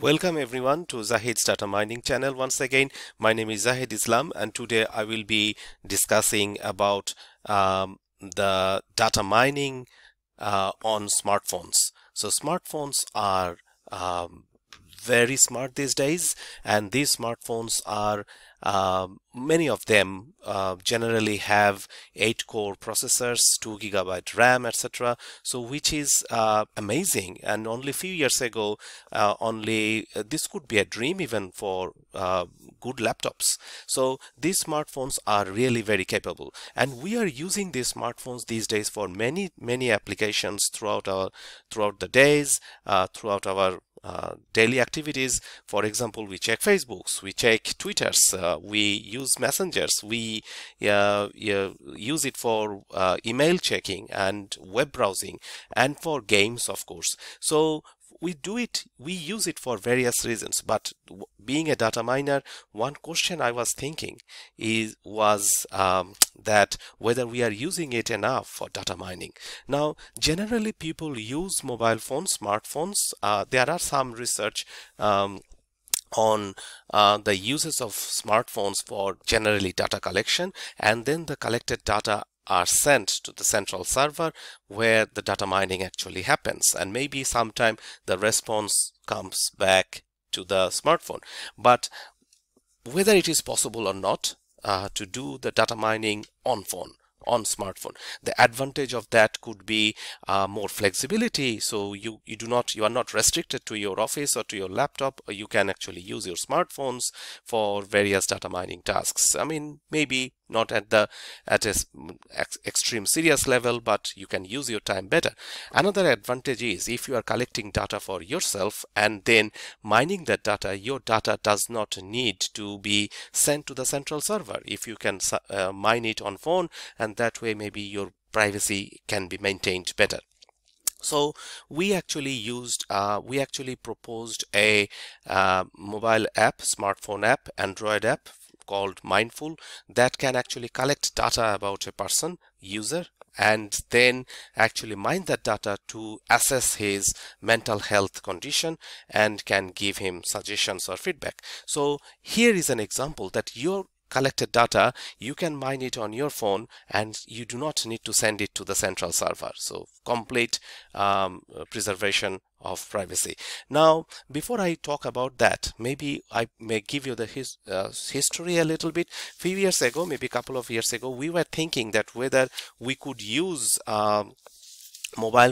Welcome everyone to Zahid's Data Mining channel once again. My name is Zahid Islam and today I will be discussing about the data mining on smartphones. So smartphones are very smart these days, and these smartphones are many of them generally have 8-core processors, 2 GB RAM, etc. So which is amazing. And only a few years ago, this could be a dream even for good laptops. So these smartphones are really very capable, and we are using these smartphones these days for many applications throughout the days, throughout our daily activities. For example, we check Facebooks, we check Twitters, we use messengers, we use it for email checking and web browsing, and for games, of course. So we use it for various reasons. But being a data miner, one question I was thinking was that whether we are using it enough for data mining. Now, generally people use mobile phones, smartphones. There are some research on the uses of smartphones for generally data collection, and then the collected data are sent to the central server where the data mining actually happens, and maybe sometime the response comes back to the smartphone. But whether it is possible or not to do the data mining on smartphone, the advantage of that could be more flexibility. So you are not restricted to your office or to your laptop, or you can actually use your smartphones for various data mining tasks. I mean, maybe not at a extreme serious level, but you can use your time better. Another advantage is if you are collecting data for yourself and then mining that data, your data does not need to be sent to the central server. If you can mine it on phone, and that way maybe your privacy can be maintained better. So we actually proposed a mobile app, smartphone app, Android app called Mindful, that can actually collect data about a person, user, and then actually mine that data to assess his mental health condition and can give him suggestions or feedback. So here is an example that your collected data, you can mine it on your phone and you do not need to send it to the central server. So complete preservation of privacy. Now, before I talk about that, maybe I may give you the history a little bit. Few years ago, maybe a couple of years ago, we were thinking that whether we could use mobile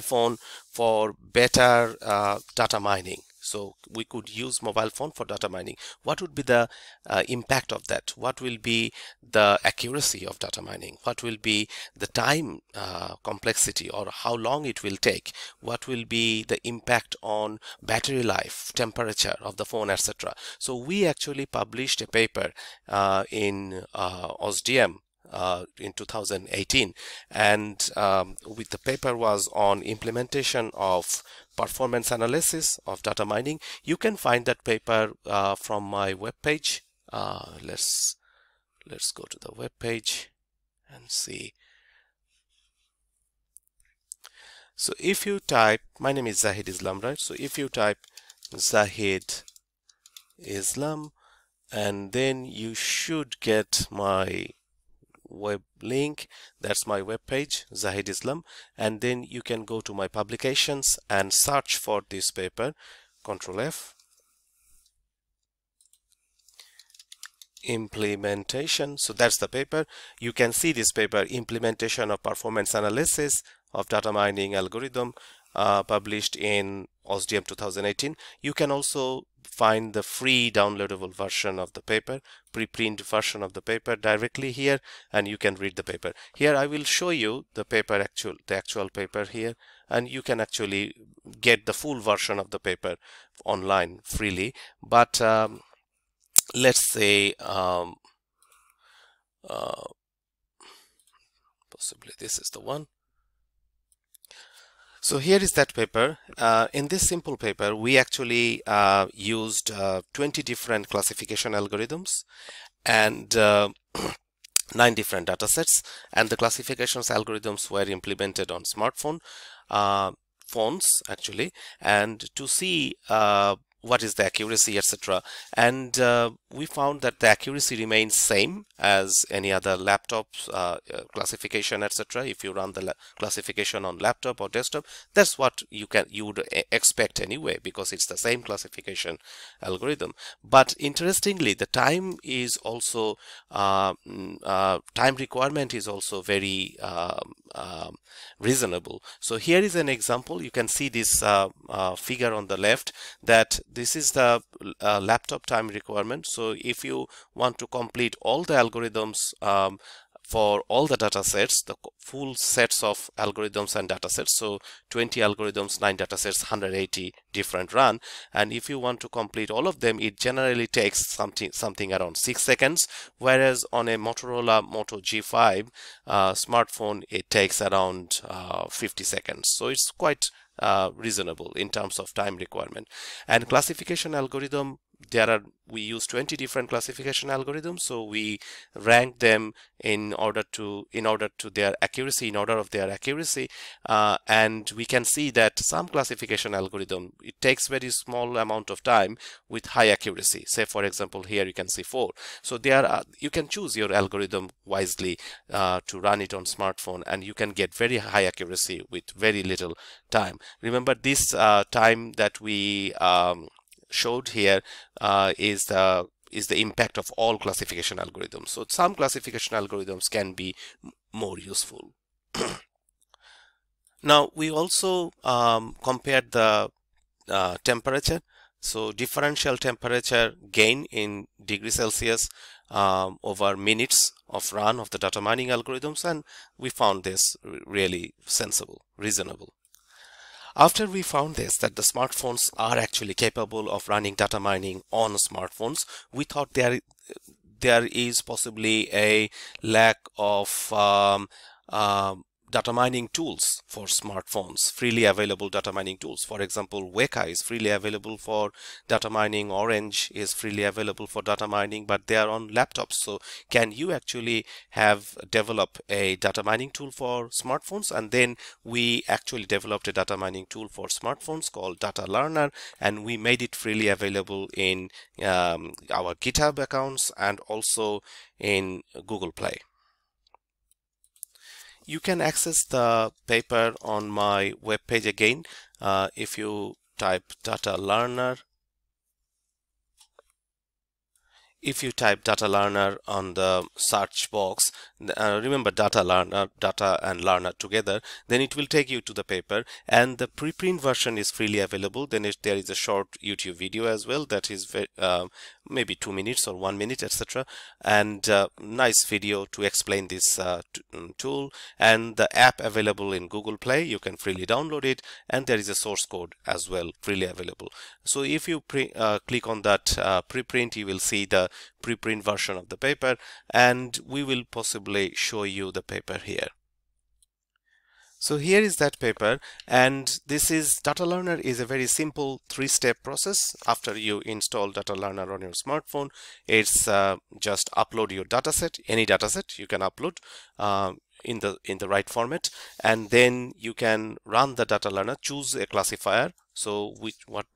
phone for better data mining. So we could use mobile phone for data mining. What would be the impact of that? What will be the accuracy of data mining? What will be the time complexity, or how long it will take? What will be the impact on battery life, temperature of the phone, etc.? So we actually published a paper in AusDM in 2018, and with the paper was on implementation of performance analysis of data mining. You can find that paper from my webpage. Let's go to the webpage and see. So if you type, my name is Zahid Islam, right? So if you type Zahid Islam, and then you should get my web link. That's my web page, Zahid Islam, and then you can go to my publications and search for this paper. Control F, implementation. So that's the paper. You can see this paper, implementation of performance analysis of data mining algorithm, published in AusDM 2018. You can also find the free downloadable version of the paper, preprint version of the paper directly here, and you can read the paper. Here I will show you the paper, the actual paper here, and you can actually get the full version of the paper online freely. But let's say possibly this is the one. So here is that paper. In this simple paper, we actually used 20 different classification algorithms and 9 different data sets, and the classifications algorithms were implemented on smartphone phones actually, and to see what is the accuracy, etc. And we found that the accuracy remains same as any other laptop classification, etc. If you run the classification on laptop or desktop, that's what you would expect anyway, because it's the same classification algorithm. But interestingly, the time is also time requirement is also very reasonable. So here is an example. You can see this figure on the left, that this is the laptop time requirement. So if you want to complete all the algorithms for all the data sets, the full sets of algorithms and data sets, so 20 algorithms, 9 data sets, 180 different run, and if you want to complete all of them, it generally takes something around 6 seconds, whereas on a Motorola Moto G5 smartphone, it takes around 50 seconds. So it's quite reasonable in terms of time requirement. And classification algorithm, we use 20 different classification algorithms, so we rank them in order to their accuracy, in order of their accuracy, and we can see that some classification algorithm, it takes very small amount of time with high accuracy. Say for example, here you can see 4. So there are, you can choose your algorithm wisely to run it on smartphone, and you can get very high accuracy with very little time. Remember, this time that we showed here is the impact of all classification algorithms. So some classification algorithms can be more useful. Now we also compared the temperature. So differential temperature gain in degrees Celsius over minutes of run of the data mining algorithms, and we found this really sensible, reasonable. After we found this, that the smartphones are actually capable of running data mining on smartphones, we thought there is possibly a lack of data mining tools for smartphones, freely available data mining tools. For example, Weka is freely available for data mining, Orange is freely available for data mining, but they are on laptops. So can you actually develop a data mining tool for smartphones? And then we actually developed a data mining tool for smartphones called DataLearner, and we made it freely available in our GitHub accounts and also in Google Play. You can access the paper on my web page again if you type DataLearner. If you type DataLearner on the search box, remember DataLearner, data and learner together, then it will take you to the paper, and the preprint version is freely available. Then there is a short YouTube video as well that is maybe 2 minutes or 1 minute, etc., and nice video to explain this tool, and the app available in Google Play. You can freely download it, and there is a source code as well freely available. So if you click on that preprint, you will see the preprint version of the paper, and we will possibly show you the paper here. So here is that paper, and this is DataLearner is a very simple 3-step process. After you install DataLearner on your smartphone, it's just upload your dataset, any dataset you can upload in the right format, and then you can run the DataLearner, choose a classifier. So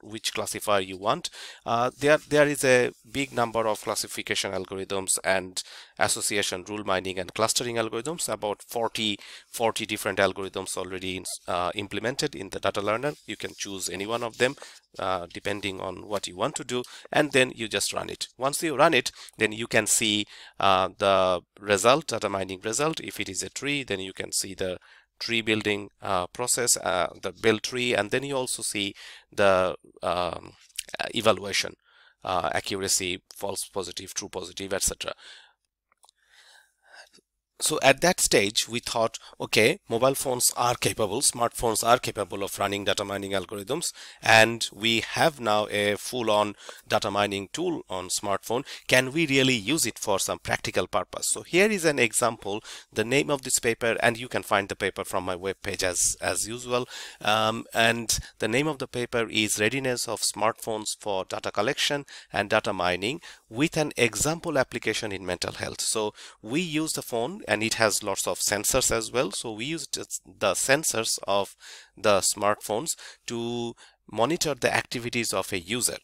which classifier you want. There is a big number of classification algorithms and association rule mining and clustering algorithms, about 40 different algorithms already implemented in the DataLearner. You can choose any one of them depending on what you want to do, and then you just run it. Once you run it, then you can see the result, data mining result. If it is a tree, then you can see the tree building process, the build tree, and then you also see the evaluation, accuracy, false positive, true positive, etc. So at that stage, we thought, okay, mobile phones are capable, smartphones are capable of running data mining algorithms, and we have now a full-on data mining tool on smartphone. Can we really use it for some practical purpose? So here is an example, the name of this paper, and you can find the paper from my webpage as usual. And the name of the paper is Readiness of Smartphones for Data Collection and Data Mining with an Example Application in Mental Health. So we use the phone, and it has lots of sensors as well. So we used the sensors of the smartphones to monitor the activities of a user.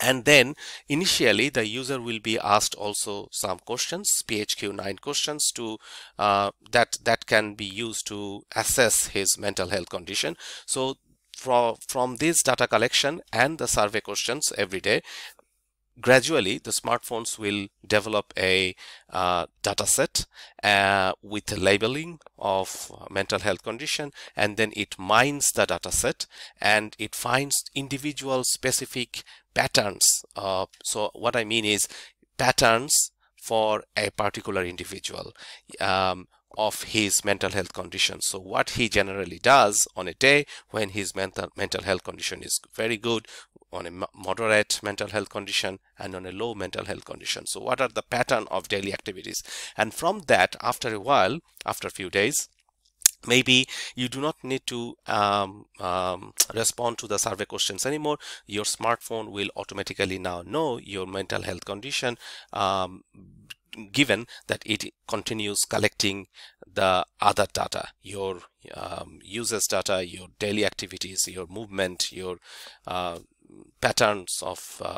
And then initially the user will be asked also some questions, PHQ-9 questions to that can be used to assess his mental health condition. So from this data collection and the survey questions every day, gradually the smartphones will develop a data set with labeling of mental health condition, and then it mines the data set and it finds individual specific patterns. So what I mean is patterns for a particular individual of his mental health condition. So what he generally does on a day when his mental health condition is very good, on a moderate mental health condition, and on a low mental health condition. So what are the pattern of daily activities? And from that, after a while, after a few days, maybe you do not need to respond to the survey questions anymore. Your smartphone will automatically now know your mental health condition, given that it continues collecting the other data, your users data, your daily activities, your movement, your patterns of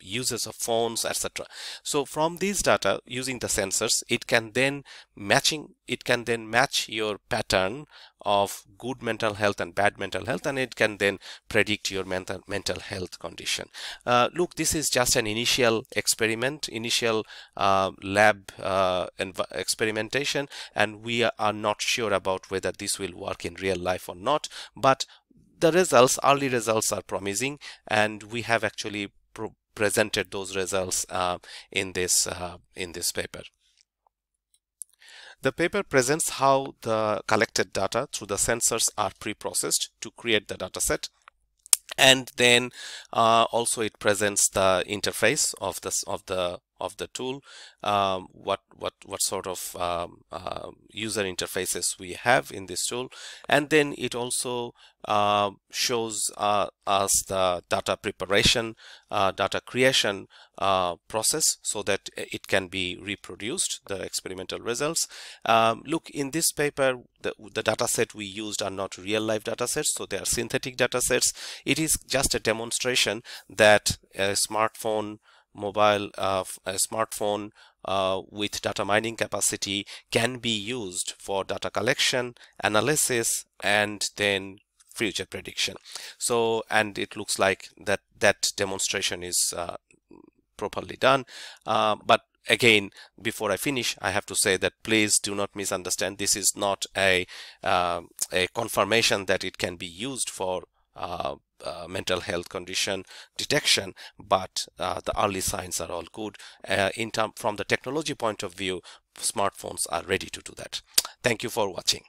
uses of phones, etc. So from these data, using the sensors, it can then match your pattern of good mental health and bad mental health, and it can then predict your mental health condition. Look, this is just an initial experiment, initial lab experimentation, and we are not sure about whether this will work in real life or not, but the results, early results, are promising, and we have actually presented those results in this paper. The paper presents how the collected data through the sensors are pre-processed to create the dataset, and then also it presents the interface of the tool, what sort of user interfaces we have in this tool, and then it also shows us the data preparation, data creation process, so that it can be reproduced, the experimental results. Look, in this paper, the data set we used are not real life data sets, so they are synthetic data sets. It is just a demonstration that a smartphone with data mining capacity can be used for data collection, analysis, and then future prediction. So, and it looks like that demonstration is properly done. But again, before I finish, I have to say that please do not misunderstand. This is not a confirmation that it can be used for mental health condition detection, but the early signs are all good. From the technology point of view, smartphones are ready to do that. Thank you for watching.